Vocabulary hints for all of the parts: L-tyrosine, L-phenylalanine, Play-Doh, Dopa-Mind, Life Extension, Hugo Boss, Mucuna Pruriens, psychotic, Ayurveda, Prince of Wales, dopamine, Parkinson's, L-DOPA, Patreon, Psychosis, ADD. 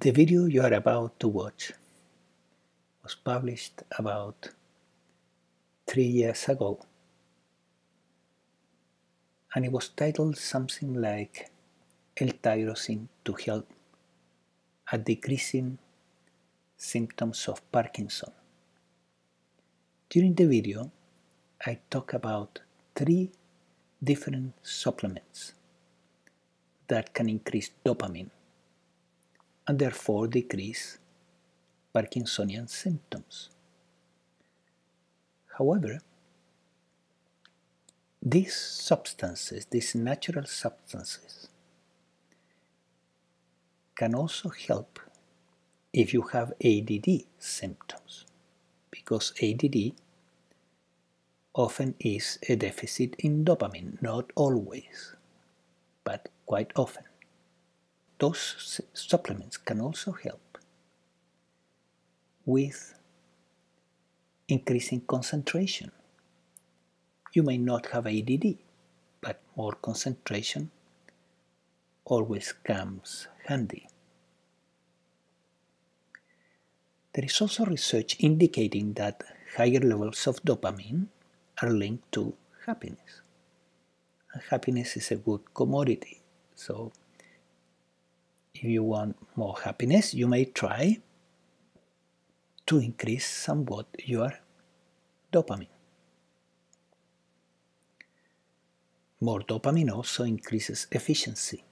The video you are about to watch was published about 3 years ago, and it was titled something like L-tyrosine to help at decreasing symptoms of Parkinson's. During the video, I talk about 3 different supplements that can increase dopamine and therefore decrease Parkinsonian symptoms. However, these natural substances, can also help if you have ADD symptoms, because ADD often is a deficit in dopamine, not always, but quite often. Those supplements can also help with increasing concentration. You may not have ADD, but more concentration always comes handy. There is also research indicating that higher levels of dopamine are linked to happiness. And happiness is a good commodity, so if you want more happiness, you may try to increase somewhat your dopamine. More dopamine also increases efficiency,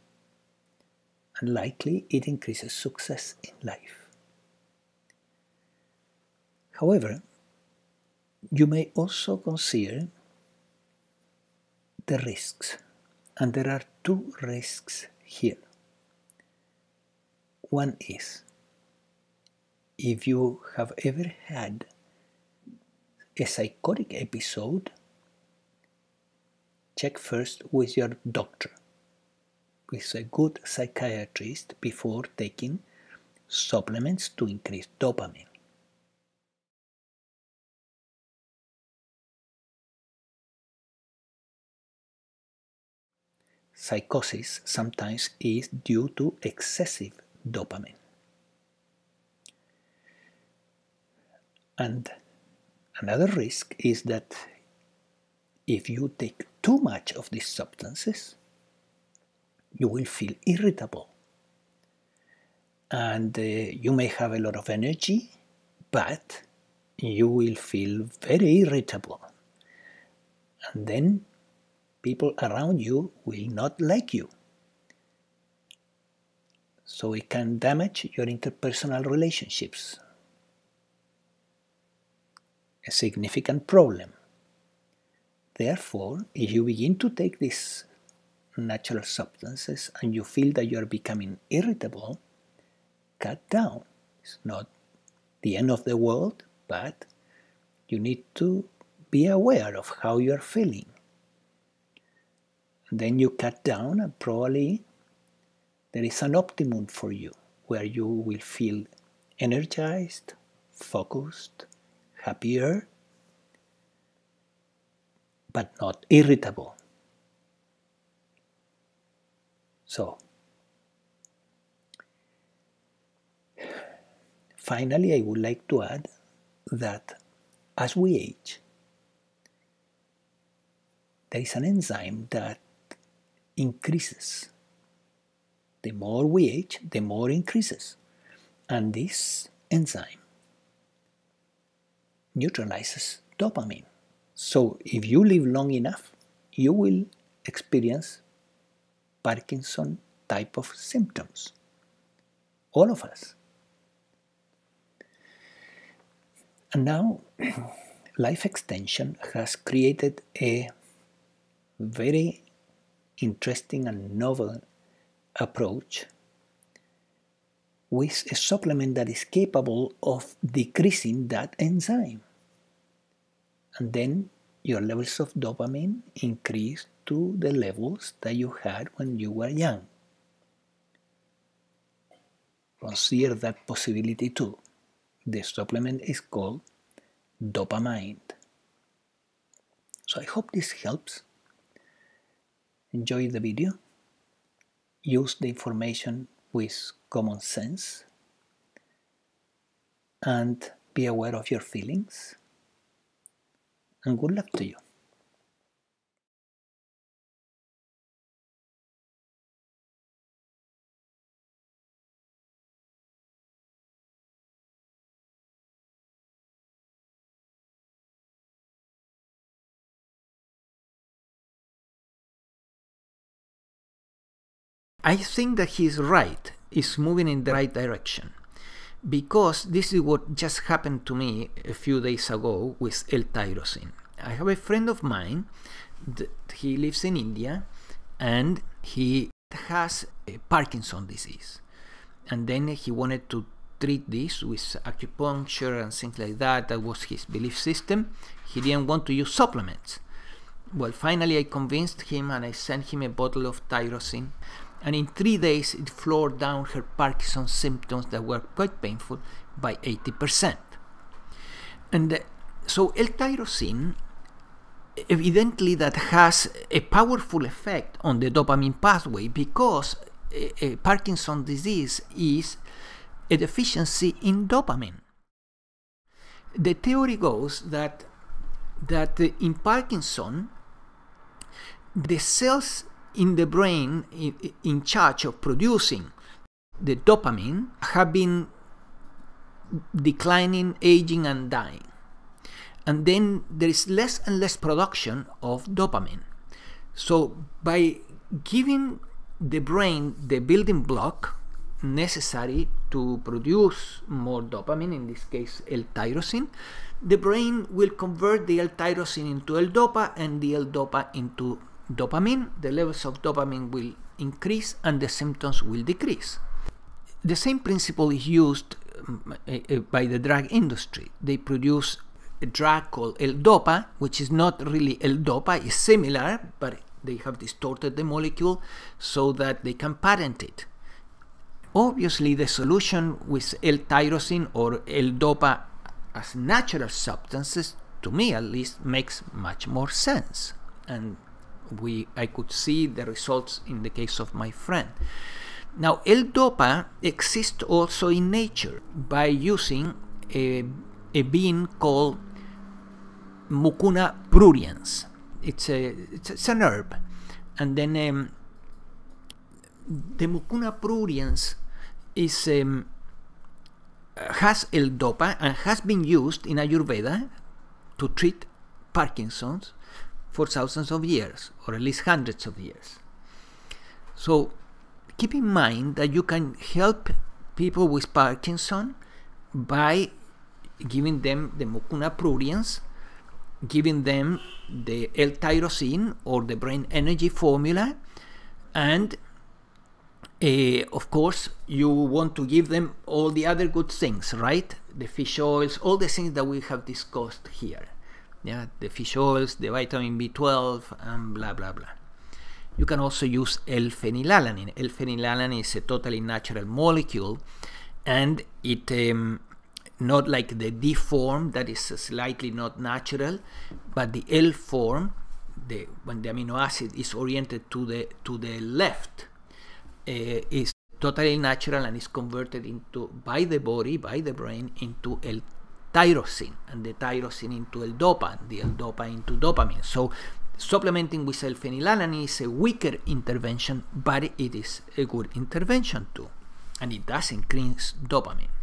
and likely it increases success in life. However, you may also consider the risks, and there are 2 risks here. One is, if you have ever had a psychotic episode, check first with your doctor, with a good psychiatrist, before taking supplements to increase dopamine. Psychosis sometimes is due to excessive dopamine. And another risk is that if you take too much of these substances, you will feel irritable, and you may have a lot of energy, but you will feel very irritable, and then people around you will not like you. So it can damage your interpersonal relationships. A significant problem. Therefore, if you begin to take these natural substances and you feel that you are becoming irritable, cut down. It's not the end of the world, but you need to be aware of how you are feeling. And then you cut down, and probably there is an optimum for you, where you will feel energized, focused, happier, but not irritable. So, finally, I would like to add that as we age, there is an enzyme that increases. The more we age, the more increases. And this enzyme neutralizes dopamine. So if you live long enough, you will experience Parkinson's type of symptoms. All of us. And now, Life Extension has created a very interesting and novel approach with a supplement that is capable of decreasing that enzyme, and then your levels of dopamine increase to the levels that you had when you were young. Consider that possibility too. The supplement is called Dopa-Mind. So I hope this helps. Enjoy the video. Use the information with common sense and be aware of your feelings. And good luck to you. I think that he's right, is moving in the right direction, because this is what just happened to me a few days ago with L-tyrosine. I have a friend of mine, he lives in India, and he has Parkinson's disease, and then he wanted to treat this with acupuncture and things like that. That was his belief system. He didn't want to use supplements. Well, finally I convinced him and I sent him a bottle of tyrosine. And in 3 days, it floored down her Parkinson's symptoms that were quite painful by 80%. And so L-tyrosine, evidently that has a powerful effect on the dopamine pathway, because Parkinson's disease is a deficiency in dopamine. The theory goes that in Parkinson's, the cells in the brain in charge of producing the dopamine have been declining, aging and dying. And then there is less and less production of dopamine. So by giving the brain the building block necessary to produce more dopamine, in this case L-tyrosine, the brain will convert the L-tyrosine into L-DOPA and the L-DOPA into dopamine. The levels of dopamine will increase and the symptoms will decrease. The same principle is used by the drug industry. They produce a drug called L-DOPA, which is not really L-DOPA, it's similar, but they have distorted the molecule so that they can patent it. Obviously, the solution with L-tyrosine or L-DOPA as natural substances, to me at least, makes much more sense. And I could see the results in the case of my friend. Now, L-DOPA exists also in nature by using a bean called Mucuna Pruriens. It's an herb. And then the Mucuna Pruriens has L-DOPA and has been used in Ayurveda to treat Parkinson's for thousands of years, or at least hundreds of years. So keep in mind that you can help people with Parkinson's by giving them the Mucuna Pruriens, giving them the L-tyrosine or the brain energy formula, and of course you want to give them all the other good things, right? The fish oils, all the things that we have discussed here. Yeah, the fish oils, the vitamin B12, and blah, blah, blah. You can also use L-phenylalanine. L-phenylalanine is a totally natural molecule, and it, not like the D form, that is slightly not natural, but the L form, when the amino acid is oriented to the left, is totally natural and is converted into, by the body, by the brain, into L-tyrosine, and the tyrosine into L-DOPA, and the L-DOPA into dopamine. So supplementing with L-phenylalanine is a weaker intervention, but it is a good intervention too, and it does increase dopamine.